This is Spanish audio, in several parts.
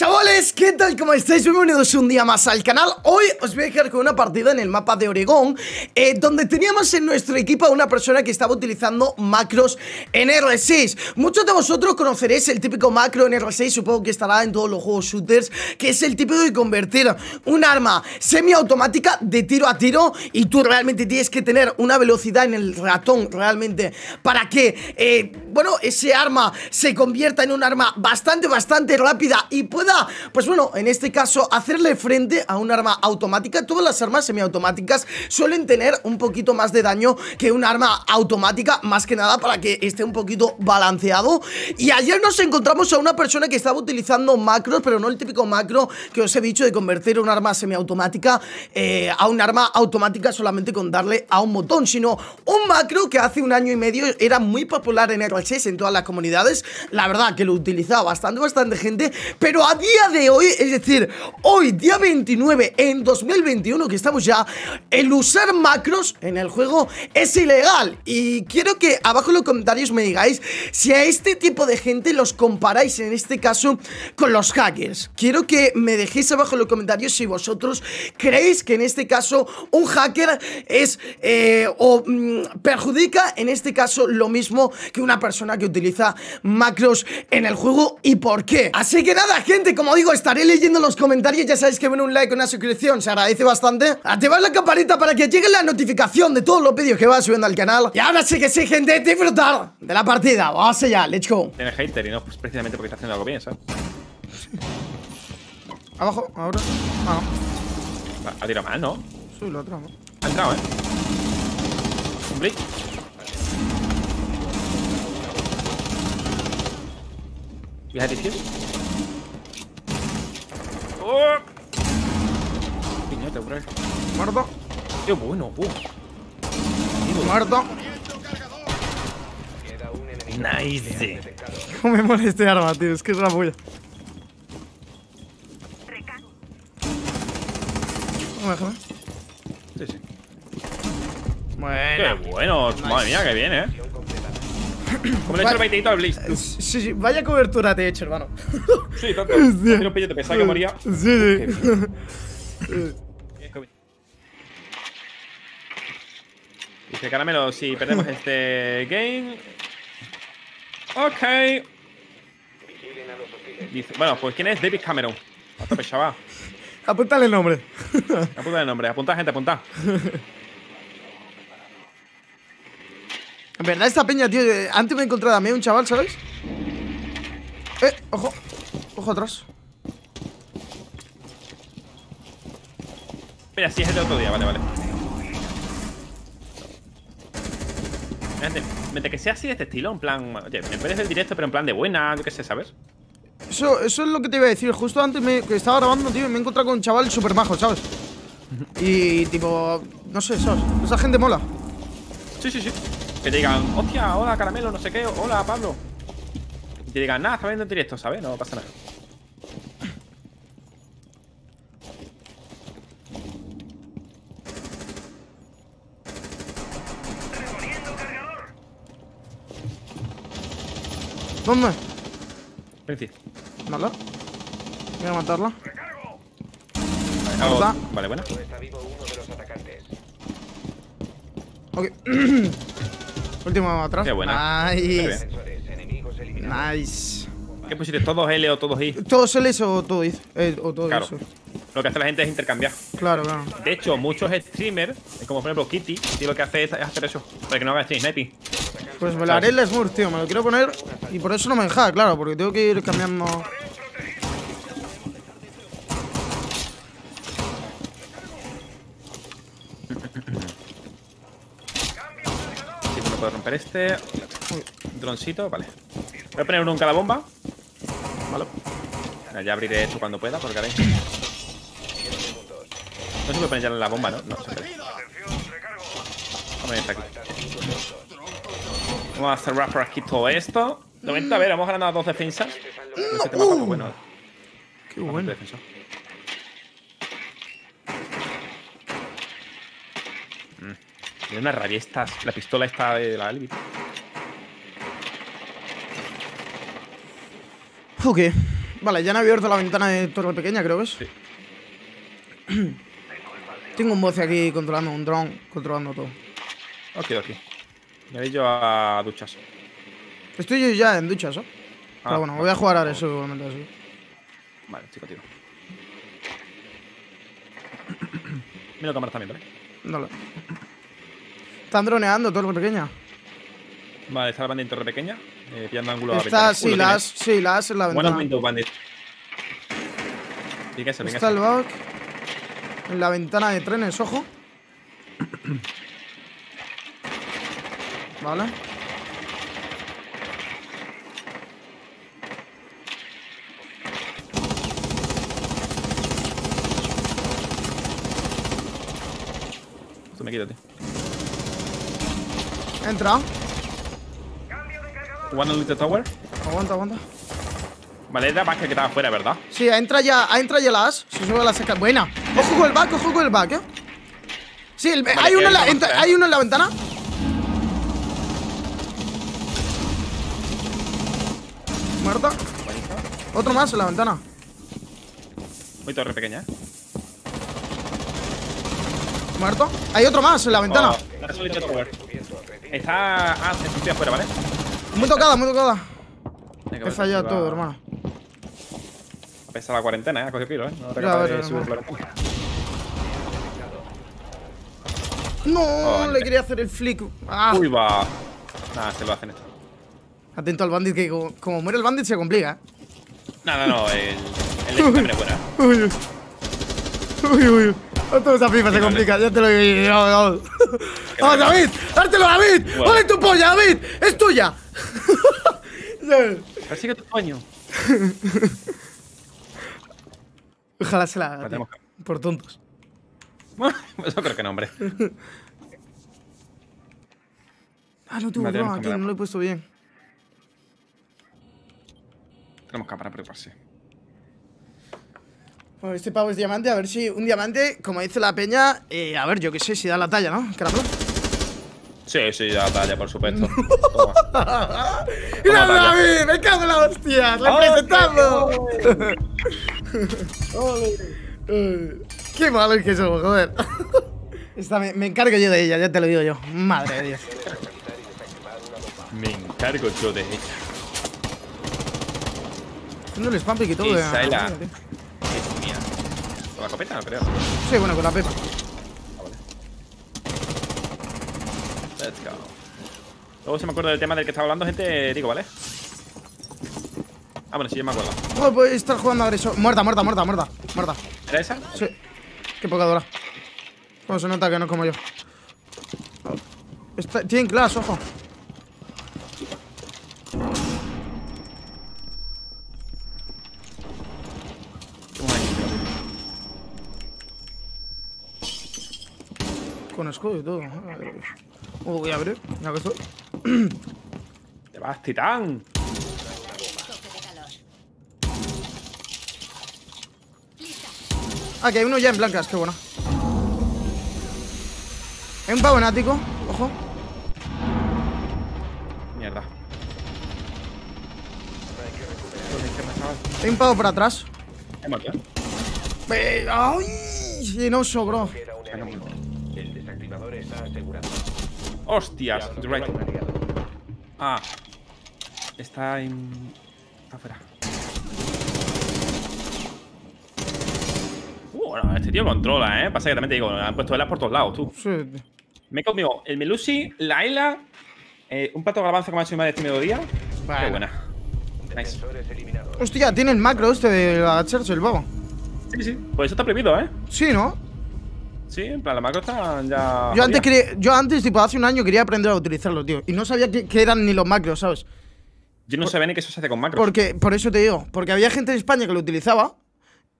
Chavales, ¿qué tal? ¿Cómo estáis? Bienvenidos un día más al canal. Hoy os voy a dejar con una partida en el mapa de Oregón, donde teníamos en nuestro equipo a una persona que estaba utilizando macros en R6. Muchos de vosotros conoceréis el típico macro en R6, supongo que estará en todos los juegos shooters, que es el típico de convertir un arma semiautomática de tiro a tiro, y tú realmente tienes que tener una velocidad en el ratón realmente para que, bueno, ese arma se convierta en un arma bastante rápida y pueda, pues bueno, en este caso hacerle frente a un arma automática. Todas las armas semiautomáticas suelen tener un poquito más de daño que un arma automática, más que nada para que esté un poquito balanceado. Y ayer nos encontramos a una persona que estaba utilizando macros, pero no el típico macro que os he dicho de convertir un arma semiautomática a un arma automática solamente con darle a un botón, sino un macro que hace un año y medio era muy popular en R6 en todas las comunidades. La verdad que lo utilizaba bastante gente, pero a día de hoy, es decir, hoy día 29 en 2021 que estamos ya, el usar macros en el juego es ilegal. Y quiero que abajo en los comentarios me digáis si a este tipo de gente los comparáis, en este caso, con los hackers. Quiero que me dejéis abajo en los comentarios si vosotros creéis que en este caso un hacker es perjudica en este caso lo mismo que una persona que utiliza macros en el juego, y por qué. Así que nada, gente, como digo, estaré leyendo los comentarios. Ya sabéis que ven un like, una suscripción, se agradece bastante. Activad la campanita para que llegue la notificación de todos los vídeos que va subiendo al canal. Y ahora sí que sí, gente, disfrutar de la partida. Vamos allá, let's go. Tiene hater y no pues, precisamente porque está haciendo algo bien, ¿sabes? Abajo, ahora. Ah, no. Ha tirado mal, ¿no? Sí, lo ha tirado mal. Ha entrado, ¿eh? Un blitz. ¿Viaja de izquierda? ¡Oh! Piñata, bro. Muerto. Qué bueno, bro. Muerto. Nice. ¿Cómo me mola este arma, tío? Es que es una bulla. Déjame. Sí. Bueno. Qué bueno. Nice. Madre mía, qué bien, ¿eh? Como le he hecho el baitito al Blitz. Sí, vaya cobertura te he hecho, hermano. Sí, tanto. Tiene un pillete, pensaba que moría. Sí. Dice Caramelo, si perdemos este game. Ok. Dice, bueno, pues ¿quién es David Cameron? Hasta pechaba. Apúntale el nombre. Apúntale el nombre. Apunta, gente, apunta. En verdad esta peña, tío, antes me he encontrado a mí un chaval, ¿sabes? Ojo. Ojo atrás. Espera, sí, es el de otro día, vale. Gente, mientras que sea así de este estilo, en plan... Oye, me puedes ver directo, pero en plan de buena, yo qué sé, ¿sabes? Eso es lo que te iba a decir. Justo antes que estaba grabando, tío, me he encontrado con un chaval súper majo, ¿sabes? Y tipo... No sé, ¿sabes? Esa gente mola. Sí. Que te digan, hostia, hola Caramelo, no sé qué, hola Pablo. Y te digan, nada, está viendo en directo, ¿sabes? No pasa nada. Reponiendo cargador. ¿Dónde? Vencí. ¿Mala? Voy a matarla. Recargo. Vale, buena. Está vivo uno de los atacantes. Ok. Último atrás. Qué buena. Nice. Nice. ¿Qué pusiste? ¿Todos L o todos I? Todos L o todos I. Claro. Lo que hace la gente es intercambiar. Claro. De hecho, muchos streamers, como por ejemplo Kitty, tío, lo que hace es hacer eso. Para que no haga stream, Netty. Pues me lo haré el smurf, tío. Me lo quiero poner. Y por eso no me deja, claro. Porque tengo que ir cambiando. Puedo romper este. Droncito, vale. Voy a poner nunca la bomba. Vale. Bueno, ya abriré esto cuando pueda, porque haré. No se puede poner ya la bomba, ¿no? No se puede. Vamos a ir hasta aquí. Vamos a cerrar por aquí todo esto. De momento, a ver, hemos ganado 2 defensas. Este mapa es bueno. Qué bueno. Me da una rabia esta, la pistola esta de la Albi. Ok. Vale, ya han abierto la ventana de torre pequeña, creo que es. Sí. Tengo un boce aquí controlando un dron, controlando todo. Ok. Me voy yo a duchas. Estoy yo ya en duchas, ¿eh? Pero bueno, voy a jugar ahora eso igualmente así. Vale, chico, tiro. Mira cámara también, ¿vale? Dale. Están droneando torre pequeña. Vale, está la bandit en torre pequeña. Pillando ángulo a la sí, las en la ventana. Buenas window bandit. Venga, está el bug. En la ventana de trenes, ojo. Vale. Esto me quítate. Entra. One on the tower. Aguanta. Vale, era más que estaba afuera, ¿verdad? Sí, entra ya la as. Se sube a la saca. Buena. Ojo con el back, ¿eh? Sí, vale, hay uno en la hay uno en la ventana. Muerta. Otro más en la ventana. Muy torre pequeña, ¿eh? Muerto. Hay otro más en la ventana. Estoy afuera, ¿vale? Muy tocada. He fallado todo, hermano. A pesar de la cuarentena, ha cogido kilo, ¿eh? No te acabas de subir flores. No, le quería hacer el flick. Uy, va. Nada, se lo hacen esto. Atento al bandit, que como muere el bandit se complica. No, el también es buena. Uy. Toda esa pipa se complica, ya te lo he dicho. ¡Vamos, David! ¡Dártelo, David! ¡Ole tu polla, David! ¡Es tuya! Persigue tu sueño. Ojalá se la haga. Por tontos. Eso creo que no, hombre. No tuvo broma aquí, no lo he puesto bien. Tenemos cámara, preocuparse. Bueno, este pavo es diamante, a ver si un diamante, como dice la peña, a ver, yo qué sé, si da la talla, ¿no? Sí, da la talla, por supuesto. ¡Mira, David! ¡Me cago en la hostia! ¡Representando! ¡Qué malo es que somos, joder! Esta me encargo yo de ella, ya te lo digo yo. Madre de Dios. Me encargo yo de ella. No les spam y todo, esa es la... Es mía. ¿Con la copeta, no creo? Sí, bueno, con la pepa. Vale. Let's go. Luego se me acuerda del tema del que estaba hablando, gente, digo, ¿vale? Bueno, sí, yo me acuerdo. No, puede estar jugando agresor. Muerta. ¿Era esa? Sí. Qué poca dura. Como se nota que no es como yo. Tienen clash, ojo. Con escudo y todo. Voy a abrir. Ya que estoy. ¡Te vas, titán! Que hay uno ya en blancas, qué bueno. Hay un pavo en ático, ojo. Mierda. Hay un pavo por atrás. He matado. ¡Ay! Y no sobró. ¡Hostias! Right. Está en... Está afuera. Bueno, este tío controla, ¿eh? Pasa que también te digo, han puesto velas por todos lados, tú. Sí. Me he comido el Melusi, la Ela, un plato de garbanzo que me ha hecho mi madre este mediodía. Vale. Qué buena. Nice. Hostia, tiene el macro este de la Churchill, el vago. Sí. Pues eso está prohibido, ¿eh? Sí, ¿no? Sí, en plan, la macro está ya... Yo antes, tipo, hace un año quería aprender a utilizarlo, tío. Y no sabía qué eran ni los macros, ¿sabes? Yo no sabía ni que eso se hace con macros. Porque, por eso te digo, porque había gente en España que lo utilizaba.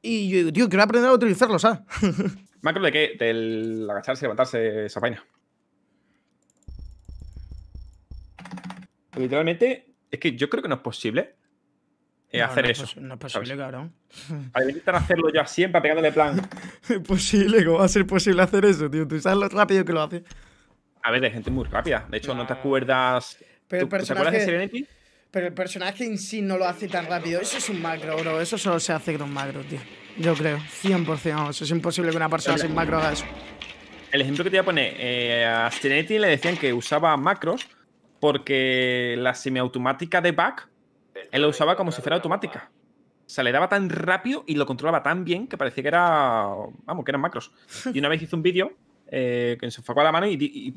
Y yo digo, tío, quiero aprender a utilizarlo, ¿sabes? ¿Macro de qué? Del agacharse, levantarse, esa vaina. Literalmente, es que yo creo que no es posible hacer eso. No es posible, cabrón. A ver, intentan hacerlo ya siempre, pegándole plan. Imposible, ¿cómo va a ser posible hacer eso, tío? Tú sabes lo rápido que lo hace. A ver, hay gente muy rápida. De hecho, no te acuerdas. Pero ¿Te acuerdas de Serenity? Pero el personaje en sí no lo hace tan rápido. Eso es un macro, bro. Eso solo se hace con un macro, tío. Yo creo, 100%. Vamos. Es imposible que una persona sin macro haga eso. El ejemplo que te voy a poner, a Serenity le decían que usaba macros porque la semiautomática de back, él la usaba como si fuera automática. O sea, le daba tan rápido y lo controlaba tan bien que parecía que era, vamos, que eran macros. Y una vez hizo un vídeo que se enfocó a la mano y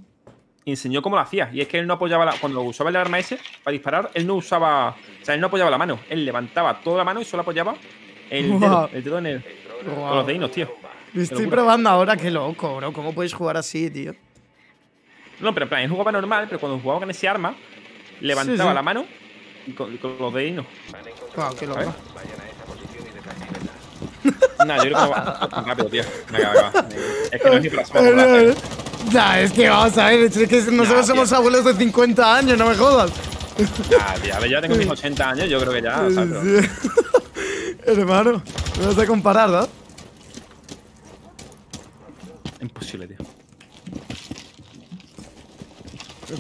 enseñó cómo lo hacía. Y es que él no apoyaba, cuando usaba el arma ese para disparar, él no usaba, o sea, él no apoyaba la mano. Él levantaba toda la mano y solo apoyaba el, dedo, en el, con los dedinos, tío. Me estoy probando ahora, qué loco, bro. ¿Cómo podéis jugar así, tío? No, pero en plan, él jugaba normal, pero cuando jugaba con ese arma, levantaba la mano y con los dedinos. Wow, qué loco. No, yo creo que va tan rápido, tío. Es que no es ni para la nah, es que vamos a ver, es que nosotros somos abuelos de 50 años, no me jodas. Nah, tío, yo tengo mis 80 años, yo creo que ya, ¿sabes? Hermano, me vas a comparar, ¿no? Imposible, tío.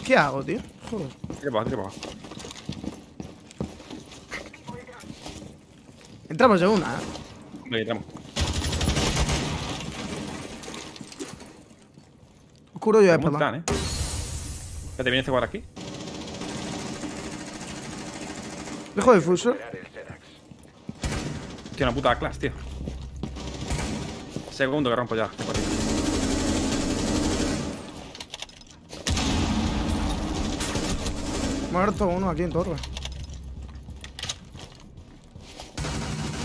¿Qué hago, tío? Joder. Tira para abajo, tira para abajo. Entramos de una, ¿eh? Entramos. Oscuro yo de plata. ¿Te vienes a jugar aquí? Dejo de fuso. Tío, una puta clase, tío. Segundo que rompo ya. Muerto uno aquí en torre.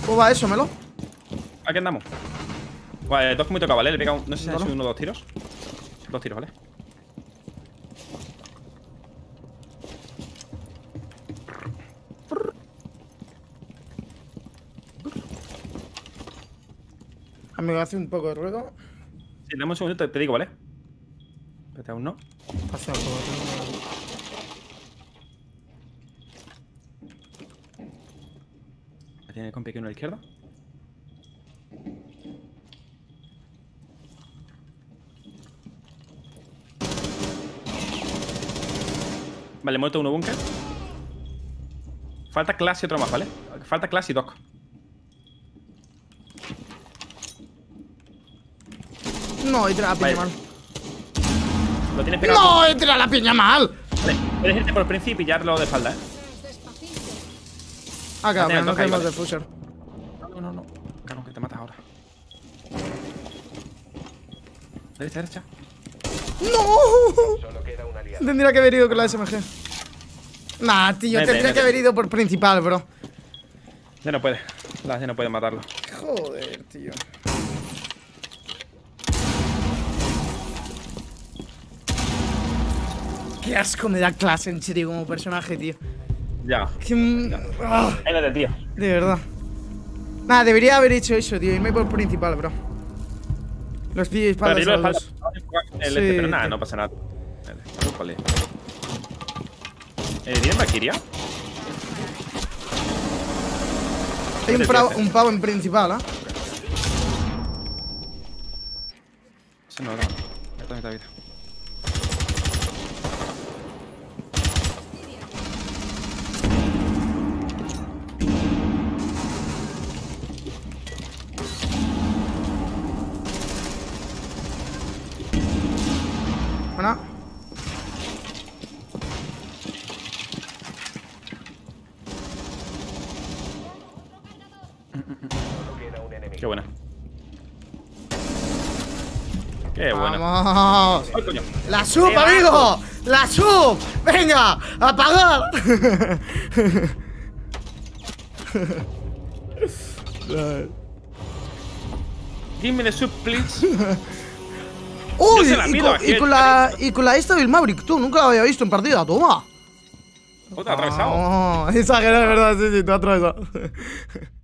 ¿Cómo va eso, Melo? Aquí andamos. Vale, dos que me toca, ¿vale? Le pega un, no sé si han sido uno o dos tiros. Dos tiros, ¿vale? Amigo, hace un poco de ruido. Sí, dame un segundito, te digo, ¿vale? Espérate, aún no. Hace un poco de ruido. Tiene el compi aquí uno a la izquierda. Vale, muerto uno búnker. Falta clase y otro más, ¿vale? Falta clase y doc. No, he tirado la piña mal. Lo tienes pegado. ¡No, he tirado la piña mal! Vale, puedes irte por el principio y pillarlo de espalda, ¿eh? Ah, cabrón, no caemos de pusher. No. Cabrón, que te matas ahora. Derecha, derecha. ¡No! Tendría que haber ido con la SMG. Nah, tío, tendría que haber ido por principal, bro. Ya no puede. Ya no puede matarlo. Joder, tío. Qué asco me da clase en serio como personaje, tío. Ya. Espérate, tío. De verdad. Nada, debería haber hecho eso, tío. Irme por principal, bro. Los tíos disparan a los pero nada, no pasa nada. Vale. ¿Tienes Valkyria? Hay un pavo en principal, ¿ah? Eso no, no. Qué buena. Qué buena. ¡Vamos! ¡La sub, amigo! ¡La sub! ¡Venga! ¡A pagar! Give me the sub, please. Uy, y con la esta del Maverick, tú nunca la había visto en partida, toma. ¿O te ha atravesado? No, esa que era de verdad, sí, te ha atravesado.